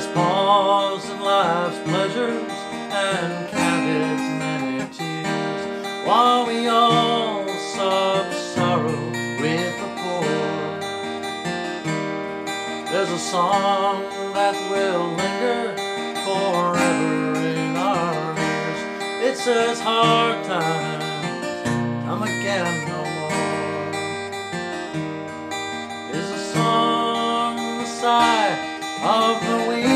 has paused in life's pleasures and counted many tears, while we all sob sorrow with the poor. There's a song that will linger forever in our ears. It says hard times come again no more. There's a song the sigh of the weary.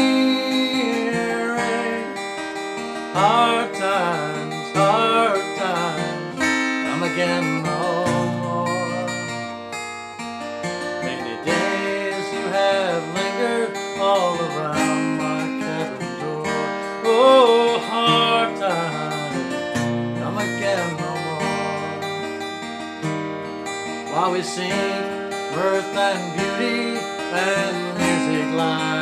Hard times, come again no more. Many days you have lingered all around my cabin door. Oh, hard times, come again no more. While we sing mirth and beauty and music lies,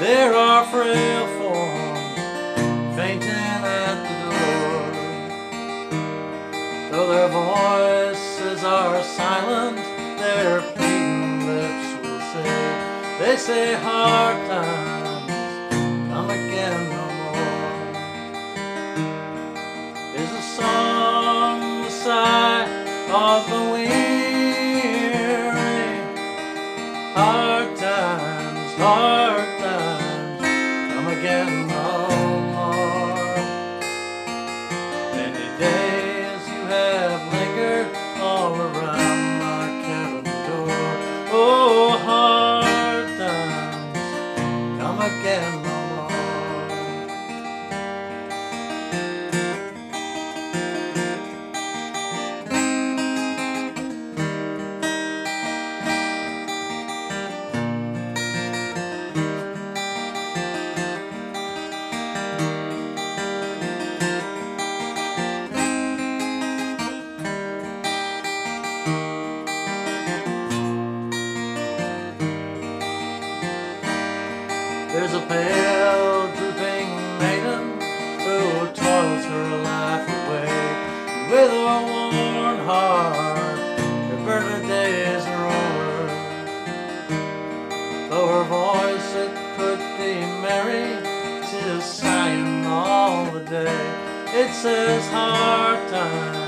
there are frail forms fainting at the door. Though their voices are silent, their pleading lips will say, they say hard times come again no more. Is a song the sigh of the weary. Hard times, hard times, come again no more. Many days you have lingered all around my cabin door. Oh, hard times, come again. There's a pale, drooping maiden who toils her life away with a worn heart. Her birdie days are over. Though her voice it could be merry, 'tis sighing all the day. It says hard times.